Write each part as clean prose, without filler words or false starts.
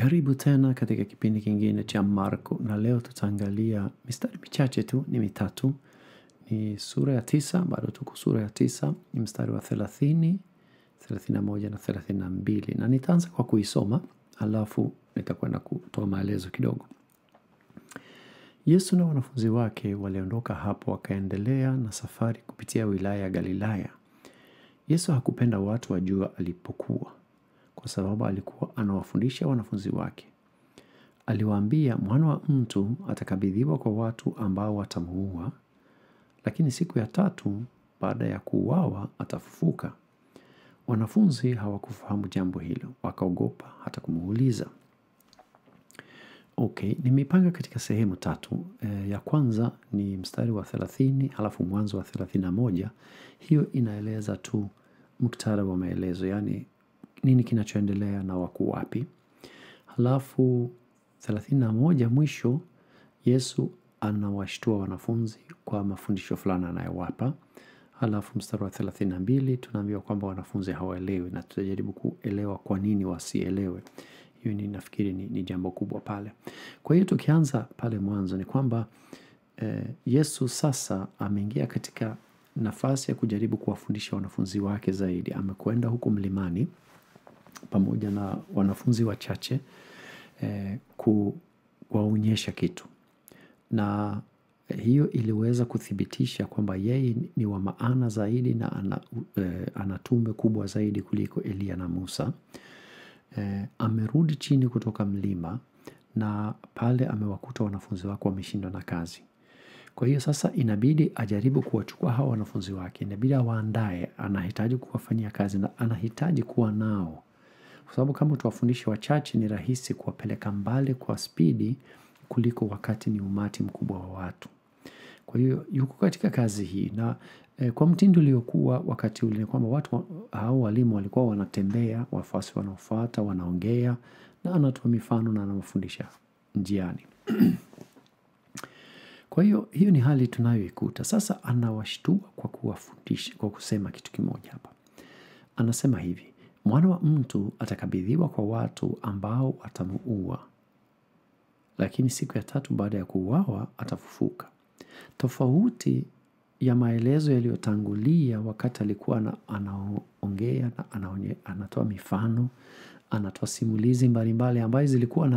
Karibu tena katika kipindi kingine cha Marko, na leo tutaangalia mistari michache tu, ni mitatu. Ni sura ya 9, bado tuko sura ya 9, ni mstari wa 30, 31 na 32. Na nitaanza kwa kuisoma, alafu nitakwenda kutoa maelezo kidogo. Yesu na wanafunzi wake waliondoka hapo wakaendelea na safari kupitia wilaya ya Galilaya. Yesu hakupenda watu wajua alipokuwa, kwa sababu alikuwa anawafundisha wanafunzi wake. Aliwaambia, Mwana wa Mtu atakabidhiwa kwa watu ambao watamuua, lakini siku ya tatu baada ya kuuawa atafufuka. Wanafunzi hawakufahamu jambo hilo, wakaogopa hata kumuuliza. Okay, nimepanga katika sehemu tatu. Ya kwanza ni mstari wa 30, alafu mwanzo wa 31. Hiyo inaeleza tu muktadha wa maelezo, yani nini kinachoendelea na wako wapi. Alafu 31 mwisho, Yesu anawashtua wanafunzi kwa mafundisho fulani anayowapa. Alafu mstari wa 32 tunaambiwa kwamba wanafunzi hawaelewi, na tutajaribu kuelewa kwa nini wasielewe. Hiyo nafikiri ni jambo kubwa pale. Kwa hiyo tukianza pale mwanzo ni kwamba Yesu sasa ameingia katika nafasi ya kujaribu kuwafundisha wanafunzi wake zaidi. Amekwenda huko mlimani pamoja na wanafunzi wachache kuwaonyesha kitu. Na hiyo iliweza kuthibitisha kwamba yeye ni wa maana zaidi na ana tume kubwa zaidi kuliko Elia na Musa. Amerudi chini kutoka mlima, na pale amewakuta wanafunzi wake wameshindwa na kazi. Kwa hiyo sasa inabidi ajaribu kuwachukua hawa wanafunzi wake, inabidi awaandae, anahitaji kuwafanyia kazi na anahitaji kuwa nao. Kwa sababu kama tuwafundishe wachache ni rahisi kuwapeleka mbali kwa spidi kuliko wakati ni umati mkubwa wa watu. Kwa hiyo yuko katika kazi hii, na kwa mtindo uliokuwa wakati ule ni kwamba watu hao walimu walikuwa wanatembea, wafuasi wanaofuata, wanaongea, na anatoa mifano na anawafundisha njiani. Kwa hiyo ni hali tunayoikuta. Sasa anawashtua kwa kuwafundisha, kwa kusema kitu kimoja hapa. Anasema hivi, Mwana wa Mtu atakabidhiwa kwa watu ambao watamuua, lakini siku ya tatu baada ya kuuawa atafufuka. Tofauti ya maelezo yaliyotangulia, wakati alikuwa anaongea na anatoa mifano, anatoa simulizi mbalimbali ambazo zilikuwa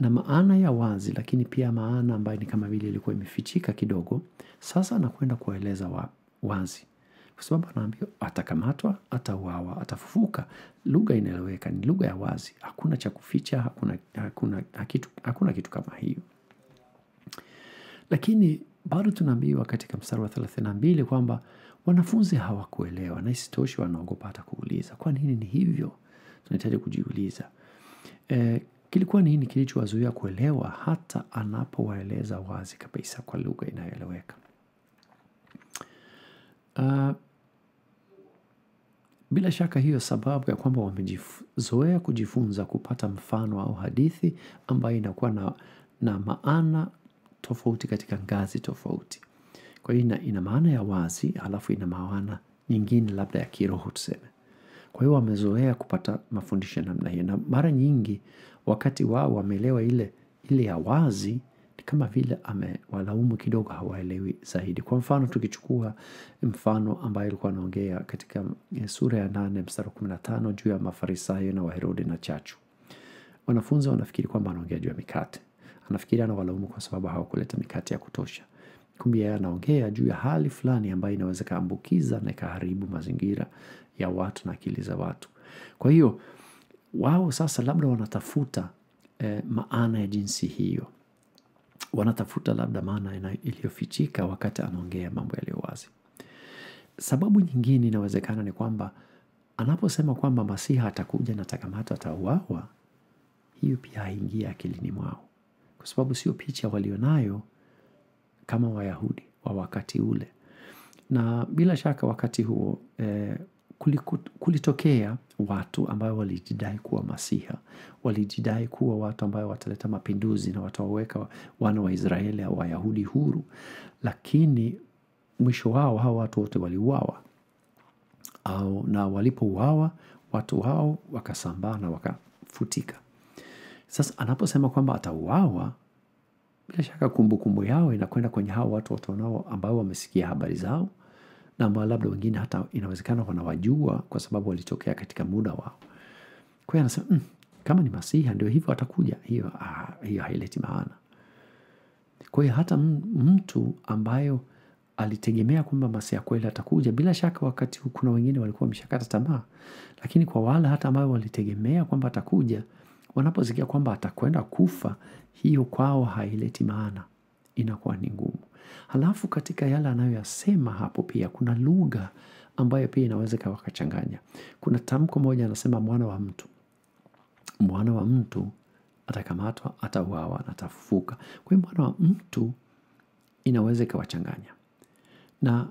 na maana ya wazi, lakini pia maana ambayo ni kama vile ilikuwa imefichika kidogo. Sasa anakwenda kueleza wazi, kwa sababu anaambia atakamatwa, atauawa, atafufuka. Lugha inaeleweka, ni lugha ya wazi, hakuna cha kuficha, hakuna kitu kama hiyo. Lakini bado tunaambiwa katika mstari wa 32 kwamba wanafunzi hawakuelewa, na isitoshe wanaogopa hata kuuliza. Kwa nini ni hivyo? Tunahitaji kujiuliza. Kilikuwa nini kilichowazuia kuelewa hata anapowaeleza wazi kabisa kwa lugha inayoeleweka? Bila shaka hiyo sababu ya kwamba wamejizoea kujifunza kupata mfano au hadithi ambayo inakuwa na maana tofauti katika ngazi tofauti. Kwa hiyo ina maana ya wazi, alafu ina maana nyingine labda ya kiroho tuseme. Kwa hiyo wamezoea kupata mafundisho namna hiyo, na mara nyingi wakati wao wameelewa ile ya wazi, ni kama vile amewalaumu kidogo, hawaelewi zaidi. Kwa mfano tukichukua mfano ambayo alikuwa anaongea katika sura ya 8 mstari 15 juu ya Mafarisayo na Waherode na chachu. Wanafunzi wanafikiri kwamba anaongea juu ya mikate. Anafikiri anawalaumu kwa sababu hawakuleta mikate ya kutosha. Kumbe yeye anaongea juu ya hali fulani ambayo inaweza kaambukiza na kaharibu mazingira ya watu na akili za watu. Kwa hiyo wao sasa labda wanatafuta maana ya jinsi hiyo. Wanatafuta labda maana iliyofichika wakati anaongea mambo yaliyo wazi. Sababu nyingine inawezekana ni kwamba anaposema kwamba Masiha atakuja na atakamatwa, atauawa, hiyo pia haingia akilini mwao, kwa sababu sio picha walionayo kama Wayahudi wa wakati ule. Na bila shaka wakati huo kulitokea watu ambao walijidai kuwa Masiha, walijidai kuwa watu ambao wataleta mapinduzi na watawaweka wana wa Israeli au Wayahudi huru, lakini mwisho wao hao watu wote waliuawa, au na walipouawa watu hao wakasambaa na wakafutika. Sasa anaposema kwamba atauawa, bila shaka kumbukumbu yao inakwenda kwenye hao watu watonao ambao wamesikia habari zao, na ambao labda wengine hata inawezekana wanawajua kwa sababu walitokea katika muda wao. Kwa hiyo anasema, kama ni Masiha ndio hivyo atakuja, hiyo haileti maana. Kwa hiyo hata mtu ambayo alitegemea kwamba Masiha kweli atakuja, bila shaka wakati kuna wengine walikuwa wameshakata tamaa, lakini kwa wala hata ambao walitegemea kwamba atakuja, wanaposikia kwamba atakwenda kufa, hiyo kwao haileti maana, inakuwa ni ngumu. Halafu katika yale anayoyasema hapo pia kuna lugha ambayo pia inaweza kawakachanganya. Kuna tamko moja anasema Mwana wa Mtu. Mwana wa Mtu atakamatwa, atauawa na atafufuka. Kwa hiyo Mwana wa Mtu inaweza kawachanganya. Na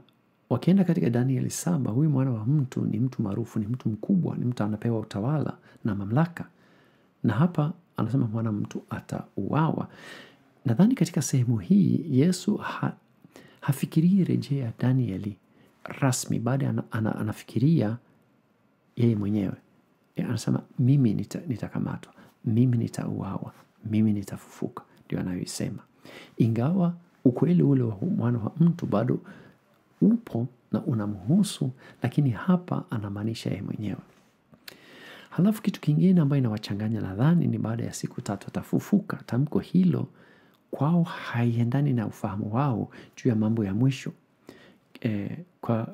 wakienda katika Danieli 7, huyu Mwana wa Mtu ni mtu maarufu, ni mtu mkubwa, ni mtu anapewa utawala na mamlaka. Na hapa anasema Mwana wa Mtu atauawa. Nadhani katika sehemu hii Yesu hafikirii rejea Danieli rasmi, bali anafikiria yeye mwenyewe. Anasema mimi nitakamatwa, mimi nitauawa, mimi nitafufuka, ndio anayosema. Ingawa ukweli ule wa Mwana wa Mtu bado upo na unamhusu, lakini hapa anamaanisha yeye mwenyewe. Halafu kitu kingine ambayo inawachanganya nadhani ni baada ya siku tatu atafufuka. Tamko hilo kwao haiendani na ufahamu wao juu ya mambo ya mwisho.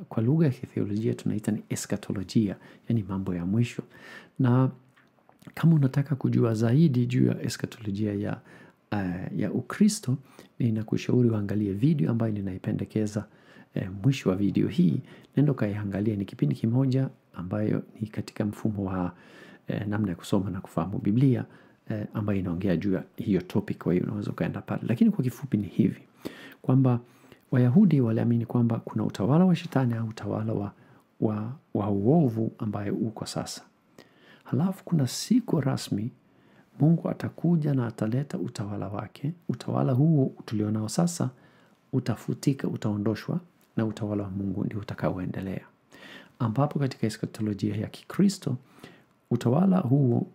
Kwa lugha ya theolojia tunaita ni eskatolojia, yani mambo ya mwisho. Na kama unataka kujua zaidi juu ya eskatolojia ya Ukristo, ninakushauri uangalie video ambayo ninaipendekeza mwisho wa video hii. Nenda kaiangalia, ni kipindi kimoja ambayo ni katika mfumo wa namna ya kusoma na kufahamu Biblia, ambayo inaongea juu ya hiyo topic. Kwa hiyo unaweza kaenda pale. Lakini kwa kifupi ni hivi kwamba Wayahudi waliamini kwamba kuna utawala wa Shetani au utawala wa uovu ambaye uko sasa. Halafu kuna siku rasmi Mungu atakuja na ataleta utawala wake. Utawala huo tulionao sasa utafutika, utaondoshwa, na utawala wa Mungu ndio utakaoendelea. Ambapo katika eskatolojia ya Kikristo utawala huo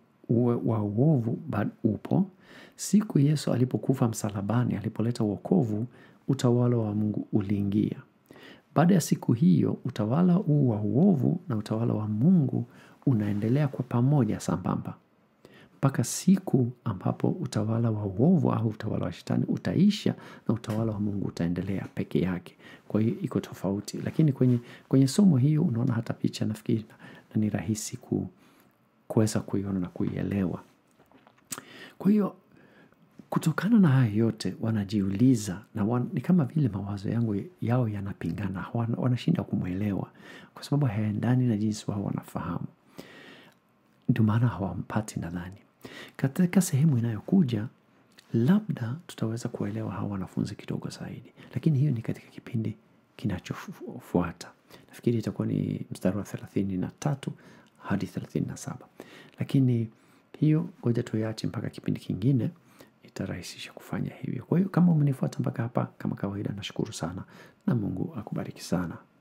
wa uovu bado upo. Siku Yesu alipokufa msalabani, alipoleta wokovu, utawala wa Mungu uliingia. Baada ya siku hiyo utawala huu wa uovu na utawala wa Mungu unaendelea kwa pamoja sambamba, mpaka siku ambapo utawala wa uovu au utawala wa Shetani utaisha na utawala wa Mungu utaendelea peke yake. Kwa hiyo iko tofauti, lakini kwenye somo hiyo unaona hata picha nafikiri na ni rahisi kuweza kuiona na kuielewa. Kwa hiyo kutokana na haya yote wanajiuliza, na ni kama vile mawazo yao yanapingana, wanashinda kumuelewa kwa sababu hayaendani na jinsi wao wanafahamu. Ndio maana hawampati nadhani. Katika sehemu inayokuja labda tutaweza kuelewa hawa wanafunzi kidogo zaidi. Lakini hiyo ni katika kipindi kinachofuata. Nafikiri itakuwa ni mstari wa 33 hadi 37. Lakini hiyo ngoja tuiache mpaka kipindi kingine, itarahisisha kufanya hivyo. Kwa hiyo kama umenifuata mpaka hapa, kama kawaida nashukuru sana na Mungu akubariki sana.